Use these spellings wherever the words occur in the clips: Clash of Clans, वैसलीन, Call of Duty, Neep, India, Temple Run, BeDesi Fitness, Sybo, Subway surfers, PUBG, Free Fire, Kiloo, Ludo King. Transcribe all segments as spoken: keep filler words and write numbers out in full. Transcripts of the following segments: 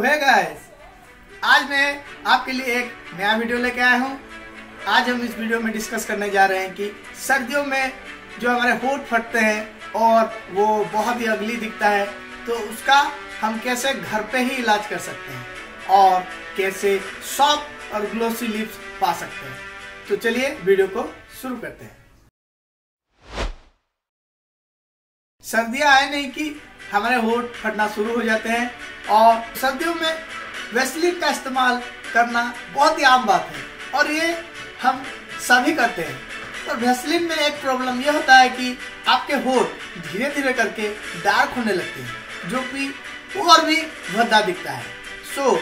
तो है गाइस, आज मैं आपके लिए एक नया वीडियो लेके आया हूँ। आज हम इस वीडियो में डिस्कस करने जा रहे हैं कि सर्दियों में जो हमारे होंठ फटते हैं और वो बहुत ही अगली दिखता है, तो उसका हम कैसे घर पे ही इलाज कर सकते हैं और कैसे सॉफ्ट और ग्लोसी लिप्स पा सकते हैं। तो चलिए वीडियो को शुरू करते हैं। सर्दियाँ आए नहीं कि हमारे होंठ फटना शुरू हो जाते हैं और सर्दियों में वैसलीन का इस्तेमाल करना बहुत ही आम बात है और ये हम सभी करते हैं। और वैसलीन में एक प्रॉब्लम ये होता है कि आपके होंठ धीरे धीरे करके डार्क होने लगते हैं, जो कि और भी भद्दा दिखता है। सो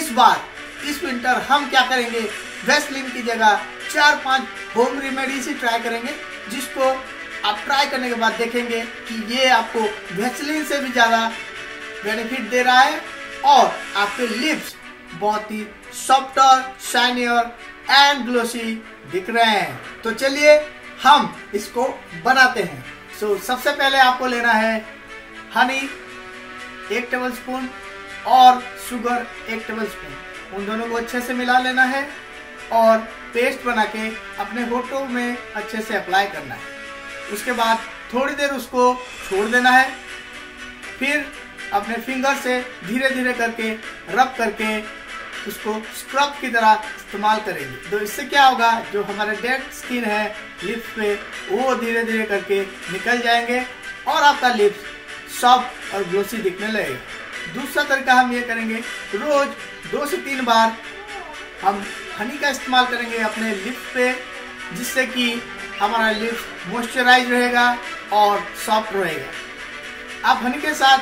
इस बार इस विंटर हम क्या करेंगे, वैसलीन की जगह चार पांच होम रेमेडीज ही ट्राई करेंगे, जिसको आप ट्राई करने के बाद देखेंगे कि ये आपको वैसलीन से भी ज़्यादा बेनिफिट दे रहा है और आपके लिप्स बहुत ही सॉफ्ट और शाइनी और एंड ग्लोसी दिख रहे हैं। तो चलिए हम इसको बनाते हैं। सो so, सबसे पहले आपको लेना है हनी एक टेबलस्पून और शुगर एक टेबलस्पून। उन दोनों को अच्छे से मिला लेना है और पेस्ट बना के अपने होठों में अच्छे से अप्लाई करना है। उसके बाद थोड़ी देर उसको छोड़ देना है, फिर अपने फिंगर से धीरे धीरे करके रब करके उसको स्क्रब की तरह इस्तेमाल करेंगे। तो इससे क्या होगा, जो हमारे डेड स्किन है लिप्स पे वो धीरे धीरे करके निकल जाएंगे और आपका लिप्स सॉफ्ट और ग्लोसी दिखने लगेगा। दूसरा तरीका हम ये करेंगे, रोज दो से तीन बार हम हनी का इस्तेमाल करेंगे अपने लिप्स पे, जिससे कि हमारा लिप्स मॉइस्चराइज रहेगा और सॉफ्ट रहेगा। आप हनी के साथ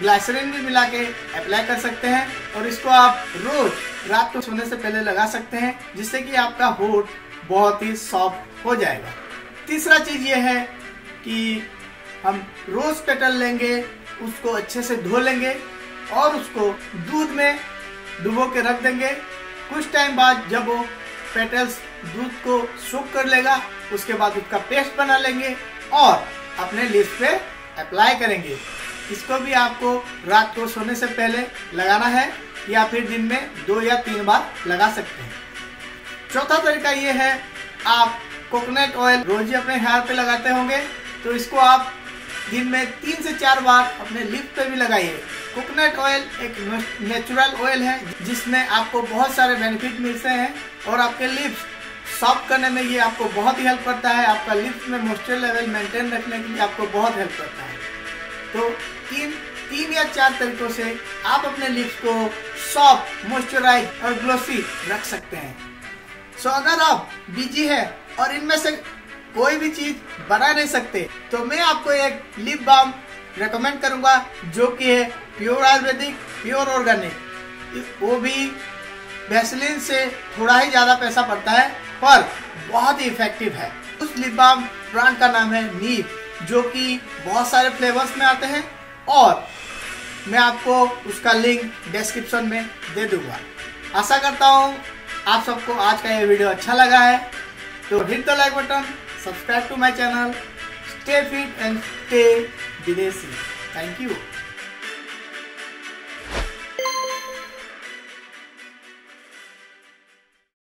ग्लाइसरीन भी मिला के अप्लाई कर सकते हैं और इसको आप रोज रात को सोने से पहले लगा सकते हैं, जिससे कि आपका होंठ बहुत ही सॉफ्ट हो जाएगा। तीसरा चीज़ ये है कि हम रोज़ पेटल लेंगे, उसको अच्छे से धो लेंगे और उसको दूध में डुबो के रख देंगे। कुछ टाइम बाद जब वो पेटल्स दूध को सोख कर लेगा, उसके बाद उसका पेस्ट बना लेंगे और अपने लिप्स पे अप्लाई करेंगे। इसको भी आपको रात को सोने से पहले लगाना है या फिर दिन में दो या तीन बार लगा सकते हैं। चौथा तरीका ये है, आप कोकोनट ऑयल रोज ही अपने हेयर पे लगाते होंगे, तो इसको आप दिन में तीन से चार बार अपने लिप पे भी लगाइए। कोकोनट ऑयल एक नेचुरल ऑयल है जिसमें आपको बहुत सारे बेनिफिट मिलते हैं और आपके लिप्स सॉफ्ट करने में ये आपको बहुत ही हेल्प करता है। आपका लिप्स में मॉइस्चर लेवल मेंटेन रखने के लिए आपको बहुत हेल्प करता है। तो तीन तीन या चार तरीकों से आप अपने लिप्स को सॉफ्ट, मॉइस्चराइज और ग्लोसी रख सकते हैं। सो so, अगर आप बिजी है और इनमें से कोई भी चीज़ बना नहीं सकते, तो मैं आपको एक लिप बाम रेकमेंड करूंगा, जो कि है प्योर आयुर्वेदिक, प्योर ऑर्गेनिक। वो भी वैसलीन से थोड़ा ही ज़्यादा पैसा पड़ता है पर बहुत ही इफेक्टिव है। उस लिप बाम ब्रांड का नाम है नीप, जो कि बहुत सारे फ्लेवर्स में आते हैं और मैं आपको उसका लिंक डिस्क्रिप्शन में दे दूंगा। आशा करता हूँ आप सबको आज का ये वीडियो अच्छा लगा है। तो hit the like button, subscribe to my channel, stay fit and stay बीदेसी। Thank you.